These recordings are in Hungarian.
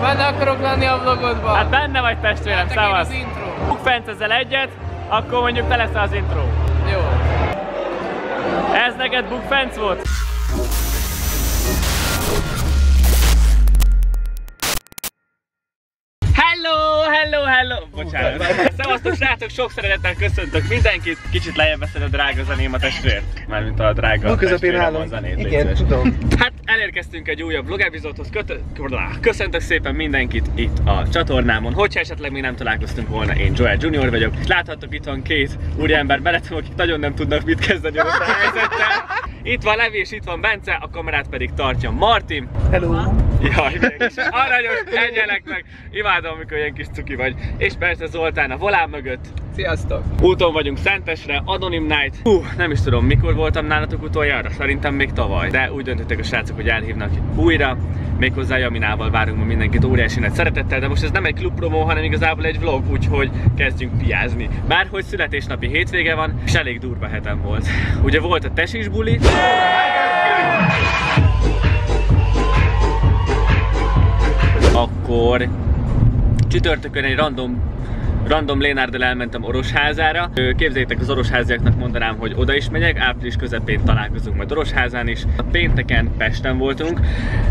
Benne akarok lenni a vlogodban. Hát benne vagy testvérem, szávasz. Fúg fent ezzel egyet, akkor mondjuk te leszel az intro. Jó. Ez neked Bukfenc volt? Hello! Bocsánat. Szevasztok srácok, sok szeretettel köszöntök mindenkit. Kicsit lejjebb veszel a drága zeném a testvért. Mármint a drága testvérem a zenét. Igen, tudom. Hát elérkeztünk egy újabb vlog epizódhoz. Köszöntök szépen mindenkit itt a csatornámon. Hogyha esetleg még nem találkoztunk volna, én Joel Junior vagyok. Láthattok, itt van két úriember mellettem, akik nagyon nem tudnak mit kezdeni a helyzettel. Itt van Levi és itt van Bence, a kamerát pedig tartja Martin. Hello! Jaj, mégis aranyos, lengyelek meg! Imádom, amikor ilyen kis cuki vagy. És persze Zoltán a volán mögött. Sziasztok! Úton vagyunk Szentesre, anonym night. Nem is tudom, mikor voltam nálatok utoljára, szerintem még tavaly. De úgy döntöttek a srácok, hogy elhívnak újra. Méghozzá Jaminával várunk ma mindenkit óriási nagy szeretettel, de most ez nem egy klubpromó, hanem igazából egy vlog, úgyhogy kezdjünk piázni. Bárhogy születésnapi hétvége van, és elég durva hetem volt. Ugye volt a tesis buli. Akkor csütörtökön egy random Lénárdal elmentem Orosházára. Képzeljétek, az orosháziaknak mondanám, hogy oda is megyek, április közepén találkozunk majd Orosházán is. A pénteken Pesten voltunk,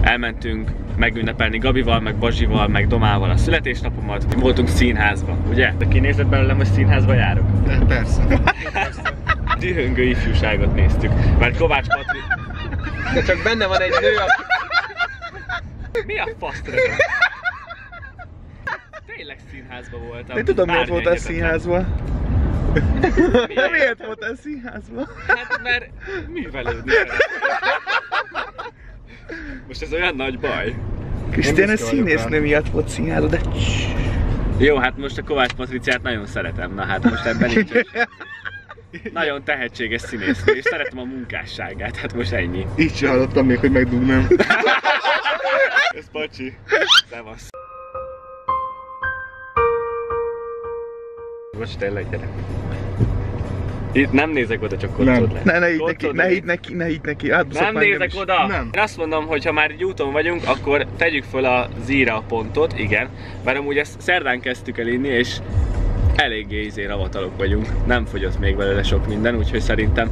elmentünk megünnepelni Gabival, meg Bazsival, meg Domával a születésnapomat. Voltunk színházban, ugye? De kinézett belőlem, hogy színházba járok? De persze. Dühöngő ifjúságot néztük, mert Kovács Patrik... De csak benne van egy nő, aki... Mi a fasztra? Tényleg színházba voltam. Én tudom, miért voltál színházba. Miért voltál színházba? Hát mert művelődni kellett. Most ez olyan nagy baj. Krisztián, ez színésznő miatt volt színházba, de... Jó, hát most a Kovács Patriciát nagyon szeretem. Na hát most ebben nincs. Nagyon tehetséges színésznő, és szeretem a munkásságát. Hát most ennyi. Így se hallottam még, hogy megdugnám. Ez pacsi. Szevasz. Most tényleg, gyere. Itt nem nézek oda, csak kocsod le. Ne hidd neki, nem nézek oda! Nem. Én azt mondom, hogy ha már egy úton vagyunk, akkor tegyük fel a zíra pontot, igen. Mert amúgy ezt szerdán kezdtük el inni, és eléggé ravatalok vagyunk. Nem fogyott még belőle sok minden, úgyhogy szerintem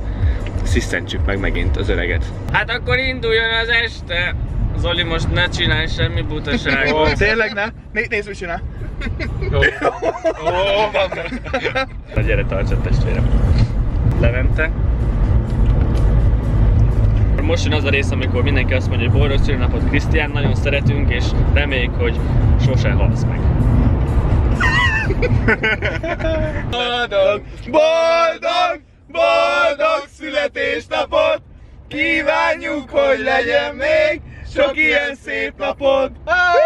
sziszentsük meg megint az öreget. Hát akkor induljon az este! Zoli, most ne csinálj semmi butaságot. Tényleg ne? Nézd, mit csinál. Jó. Ó, van. Na gyere, tartsad testvérem. Levente. Most jön az a rész, amikor mindenki azt mondja, hogy boldog szülőnapot Krisztián, nagyon szeretünk, és reméljük, hogy sose halsz meg. Boldog születésnapot! Kívánjuk, hogy legyen még sok ilyen szép napod! Hey!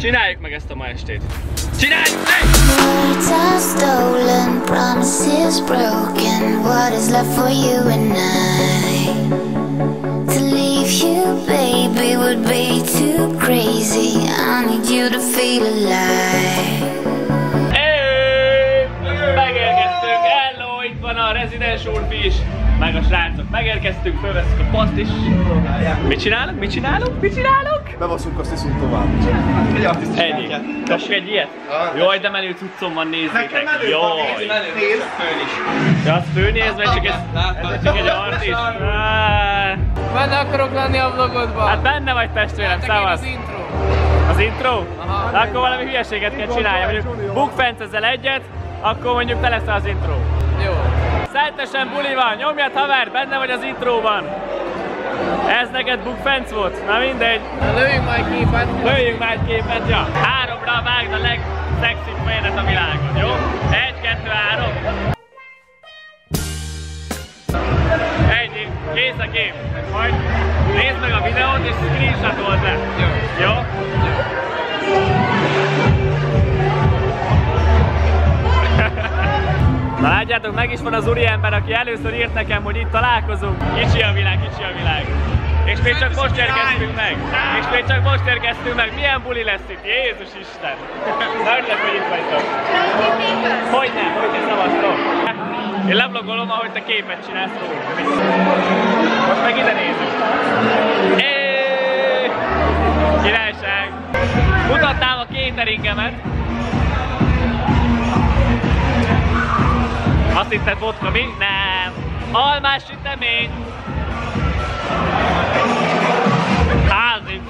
Csináljuk meg ezt a ma estét! Csináljuk meg! Hey! Megérkeztünk! Hello! Itt van a rezidens úrfi is! Meg a srácok, megérkeztünk, fölveszünk a paszt is. Mit csinálunk? Bevaszunk, azt iszunk tovább. Ennyi. Kapjuk egy ilyet? Jaj, de menő cuccom van, nézzétek. Nekem menő van, nézd, főn is. Ja, az főni, ez csak egy artist. Benne akarok lenni a vlogodban. Hát benne vagy testvérem, szávasz. Az intro? Akkor valami hülyeséget kell csinálni. Mondjuk bukfenc ezzel egyet, akkor mondjuk te leszel az intro. Jó. Szentesen buli van, nyomjad haver, benne vagy az intróban. Ez neked Bukfenc volt, na mindegy. Lőjünk majd képet. Lőjünk majd képet, ja. 3-ra vágd a legszexibb fejedet a világon, jó? 1, 2, 3. Ennyi, kész a kép. Majd nézd meg a videót és screenshotold le. Jó? Na látjátok, meg is van az úriember, aki először írt nekem, hogy itt találkozunk. Kicsi a világ. És még csak most érkeztünk meg. Milyen buli lesz itt? Jézus Isten! Örülök, hogy itt vagytok. Hogyne szavaztok. Én leblogolom, ahogy te képet csinálsz róla. Most meg ide nézünk. Királyság! cateringemet. Azt hitted vodka mi? Nem. Almás sütemény. Házi.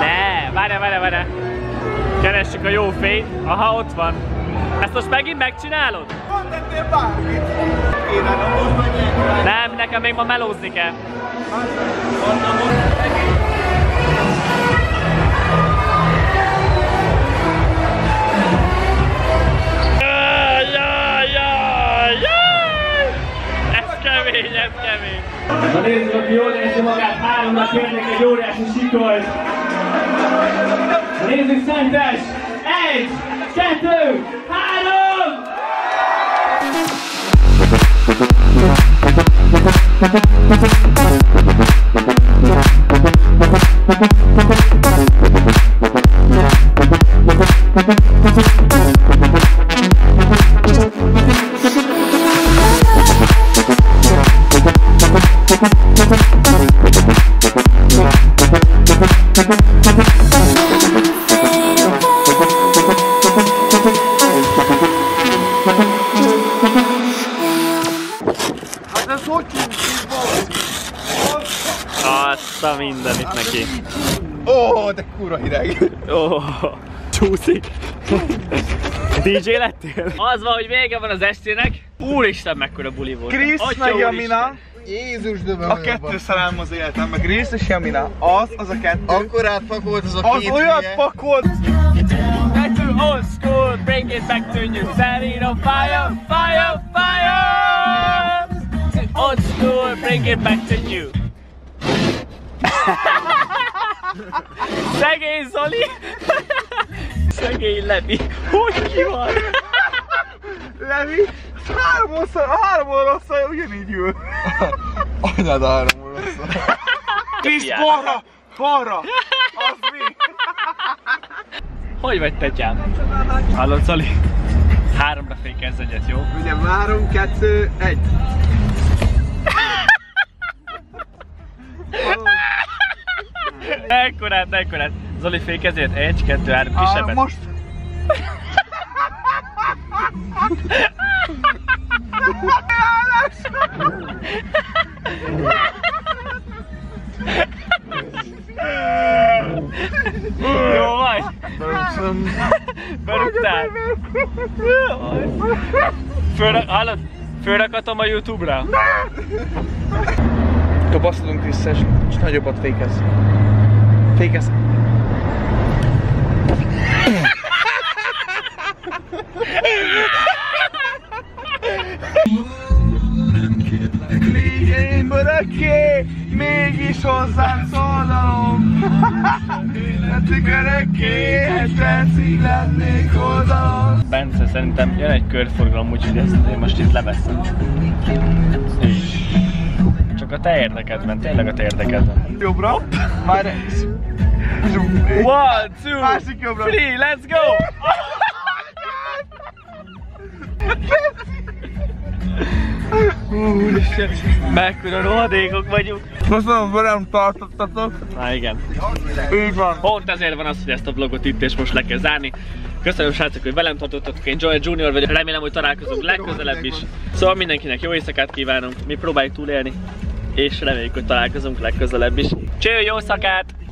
Ne, várj. Keressük a jó fényt. Aha, ott van. Ezt most megint megcsinálod? Nem, nekem még ma melózni kell. Ez kemény, ez kemény. Na nézzük, aki jól érzi magát, háromnak kérnék egy óriási sikolt. Na nézzük, Szentes! Egy, kettő, három! Aztán minden itt neki. Ó, de kurva hideg. Ó, csúszik. DJ lettél? Az van, hogy vége van az estének. Úristen, mekkora buli volt. Krisz meg Jamina. Jézus dövöm. A kettő szerelem az életemben. Krisz és Jamina. Az a kettő. Akkor átpakolt az a két. Az olyan pakolt. Back to old school, bring it back to you. Setting on fire, fire, fire. Old school, bring it back to you. Szegény Zoli! Szegény Levi! Hogy ki van? Levi! Három oroszai ugyanígy ül! Anyád a három oroszai! Krisz, balra! Balra! Az mi? Hogy vagy tetyám? Hallod Zoli? Három befékezz egyet, jó? Ugye három, kettő, egy! Ekkorát. Zoli fékezért, egy, kettő, három, kisebbet. Most! Jó vagy? Berúgtál? Hallod? Fölrakatom a YouTube-ra? Kapasztodunk vissza, és nagyobbat fékez. Fékez. Légyén örökké, mégis hozzám szólalom. Életük örökké, 70-ig lennék oldalom. Bence, szerintem jön egy körforgalom, úgyhogy ezt én most itt leveszem. Csak a te érdekedben, tényleg a te érdekedben. Jobbra, már ez. 1, 2, 3, let's go! Úristen, mekkora rohadékok vagyunk. Köszönöm, velem tartottatok. Na igen. Így van. Pont ezért van az, hogy ezt a vlogot itt és most le kell zárni. Köszönöm srácok, hogy velem tartottatok, én Joel Junior vagyok, remélem, hogy találkozunk legközelebb is. Szóval mindenkinek jó éjszakát kívánunk, mi próbáljuk túlélni, és reméljük, hogy találkozunk legközelebb is. Cső, jó szakát!